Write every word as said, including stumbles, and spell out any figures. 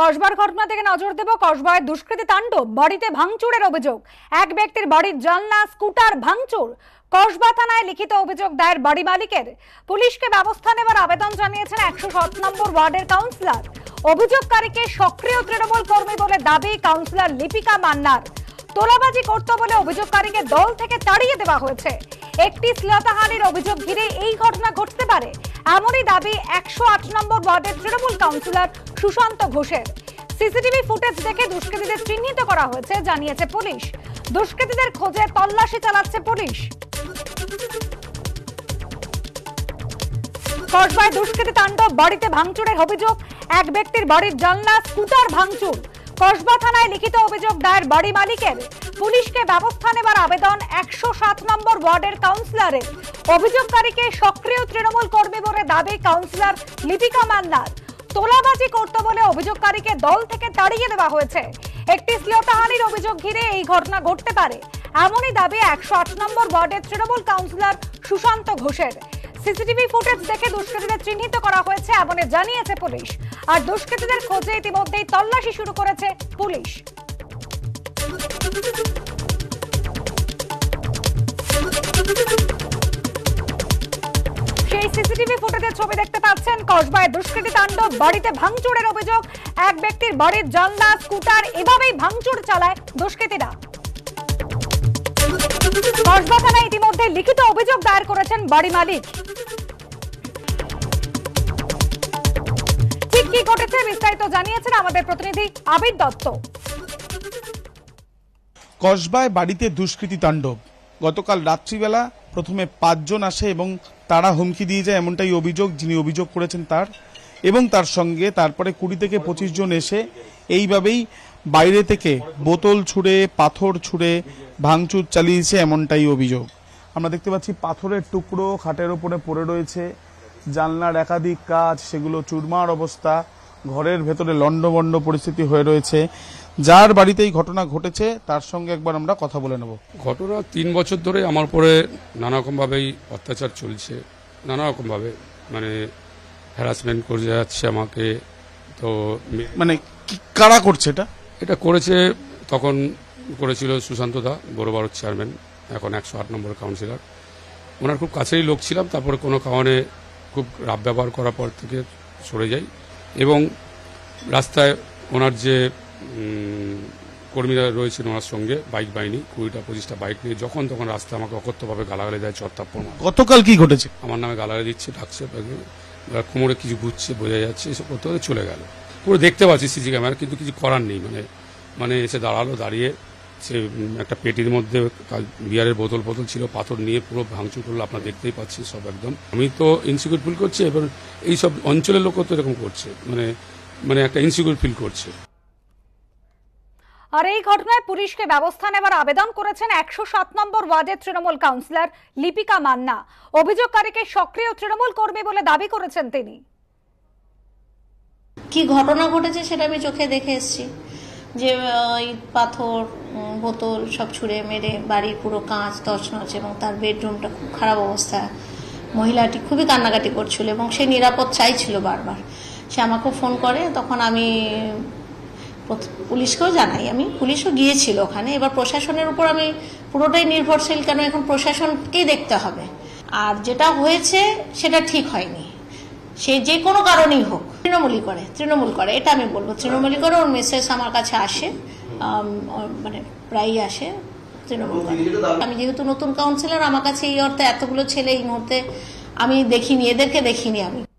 কসবার ঘটনা থেকে নজর দেব। কসবায় দুষ্কৃতী তাণ্ডব, বাড়িতে ভাঙচুরের অভিযোগ। এক ব্যক্তির বাড়ির জানলা, স্কুটার ভাঙচুর। কসবা থানায় লিখিত অভিযোগ দায়ের বাড়ি মালিকের। পুলিশকে ব্যবস্থা নেবার আবেদন জানিয়েছেন একশো সাত নম্বর ওয়ার্ডের কাউন্সিলর। অভিযোগকারীকে সক্রিয় তৃণমূল কর্মী বলে দাবি কাউন্সিলর লিপিকা মান্নার। তোলাবাজি করতে বলে অভিযোগকারীকে দল থেকে তাড়িয়ে দেওয়া হয়েছে। একটি শ্লতাহানির অভিযোগ ঘিরে এই ঘটনা ঘটতে পারে এমনই দাবি একশো আট নম্বর ওয়ার্ডের তৃণমূল কাউন্সিলর সুশান্ত ঘোষের। সিসিটিভি ফুটেজ দেখে দুষ্কৃতীদের চিহ্নিত করা হয়েছে জানিয়েছে পুলিশ। দুষ্কৃতীদের খোঁজে তল্লাশি চালাচ্ছে পুলিশ। কসবায় দুষ্কৃতী তাণ্ডব, বাড়িতে ভাঙচুরের অভিযোগ। এক ব্যক্তির বাড়ির জানলা, স্কুটার ভাঙচুর। কসবা থানায় লিখিত অভিযোগ দায়ের বাড়ি মালিকের। পুলিশকে ব্যবস্থা নেবার আবেদন একশো সাত নম্বর ওয়ার্ডের কাউন্সিলরের। অভিযোগকারীকে সক্রিয় তৃণমূল কর্মী বলে দাবি কাউন্সিলর লিপিকা মান্নার। তোলাবাজি করতে বলে অভিযোগকারীকে দল থেকে তাড়িয়ে দেওয়া হয়েছে। একটি শ্লীলতাহানির অভিযোগ ঘিরে এই ঘটনা ঘটতে পারে এমনই দাবি একশো আট নম্বর ওয়ার্ডের তৃণমূল কাউন্সিলর সুশান্ত ঘোষের। সিসিটিভি ফুটেজ দেখে দুষ্কৃতীদের চিহ্নিত করা হয়েছে এমনই জানিয়েছে পুলিশ। আর দুষ্কৃতীদের খোঁজে ইতিমধ্যেই তল্লাশি শুরু করেছে পুলিশ। সেই সিসিটিভি ফুটেজের ছবি দেখতে পাচ্ছেন। কসবায় দুষ্কৃতী তাণ্ডব, বাড়িতে ভাঙচুরের অভিযোগ। এক ব্যক্তির বাড়ির জানলা, স্কুটার এভাবেই ভাঙচুর চালায় দুষ্কৃতীরা। কসবা থানায় ইতিমধ্যে লিখিত অভিযোগ দায়ের করেছেন বাড়ি মালিক। ঠিক কি ঘটেছে বিস্তারিত জানিয়েছেন আমাদের প্রতিনিধি আবির দত্ত। কসবায় বাড়িতে দুষ্কৃতী তাণ্ডব। গতকাল রাত্রিবেলা প্রথমে পাঁচজন আসে এবং তারা হুমকি দিয়ে যায় এমনটাই অভিযোগ যিনি অভিযোগ করেছেন তার। এবং তার সঙ্গে তারপরে কুড়ি থেকে পঁচিশ জন এসে এইভাবেই বাইরে থেকে বোতল ছুঁড়ে, পাথর ছুঁড়ে ভাঙচুর চালিয়েছে এমনটাই অভিযোগ। আমরা দেখতে পাচ্ছি পাথরের টুকরো খাটের ওপরে পড়ে রয়েছে, জানলার একাধিক কাঁচ সেগুলো চুরমার অবস্থা, ঘরের ভেতরে লণ্ডভণ্ড পরিস্থিতি হয়ে রয়েছে। যার বাড়িতেই ঘটনা ঘটেছে তার সঙ্গে একবার আমরা কথা বলে নেব। ঘটনা তিন বছর ধরে আমার উপরে নানা রকমভাবেই অত্যাচার চলছে, নানা রকমভাবে মানে হ্যারাসমেন্ট করে যাচ্ছে আমাকে। তো মানে কারা করছে এটা? এটা করেছে তখন করেছিল সুশান্ত দা, বড় বড় চেয়ারম্যান, এখন একশো আট নম্বর কাউন্সিলর। ওনার খুব কাছেরই লোক ছিলাম, তারপরে কোনো কারণে খুব রাব ব্যবহার করার পর থেকে সরে যাই এবং রাস্তায় ওনার যে কর্মীরা রয়েছেন ওনার সঙ্গে বাইক বাহিনী কুড়িটা পঁচিশটা বাইক নিয়ে যখন তখন রাস্তায় আমাকে অকথ্যভাবে গালাগালি দেয়, চত্তাপ্পর। গতকাল কি ঘটেছে? আমার নামে গালাগালি দিচ্ছে, ডাকছে, কোমরে কিছু ঘুরছে, বোঝা যাচ্ছে, এসব করতে করতে চলে গেল। পুরো দেখতে পাচ্ছি সিসি ক্যামেরা, কিন্তু কিছু করার নেই। মানে মানে এসে দাঁড়ালো, দাঁড়িয়ে সে একটা পেটির মধ্যে বিয়ারের বোতল বোতল ছিল, পাথর নিয়ে পুরো ভাঙচুর করলো। আপনারা দেখতেই পাচ্ছেন সব একদম। আমি তো ইনসিকিউর ফিল করছি, এবার এইসব অঞ্চলের লোকও তো এরকম করছে, মানে মানে একটা ইনসিকিউর ফিল করছে। আর এই ঘটনায় পুলিশকে ব্যবস্থা নেবার আবেদন করেছেন একশো সাত নম্বর ওয়ার্ডের তৃণমূল কাউন্সিলর লিপিকা মান্না। অভিযোগকারীকে সক্রিয় তৃণমূল কর্মী বলে দাবি করেছেন তিনি। কি ঘটনা ঘটেছে সেটা আমি চোখে দেখে এসেছি, যে ওই পাথর বোতল সব ছুঁড়ে মেরে বাড়ির পুরো কাঁচ তছনছ এবং তার বেডরুমটা খুব খারাপ অবস্থা। মহিলাটি খুবই কান্নাকাটি করছিল এবং সে নিরাপদ চাইছিল বারবার। সে আমাকে ফোন করে, তখন আমি পুলিশকেও জানাই, আমি পুলিশও গিয়েছিল ওখানে। এবার প্রশাসনের উপর আমি পুরোটাই নির্ভরশীল, কেন এখন প্রশাসনকেই দেখতে হবে। আর যেটা হয়েছে সেটা ঠিক হয়নি, সে যে কোনো কারণেই হোক। তৃণমূলই করে, তৃণমূল করে এটা আমি বলবো, তৃণমূলই করে। ওর মেসেজ আমার কাছে আসে, মানে প্রায়ই আসে, তৃণমূল করে। আমি যেহেতু নতুন কাউন্সিলর, আমার কাছে এই অর্থে এতগুলো ছেলে এই মুহূর্তে আমি দেখিনি, এদেরকে দেখিনি আমি।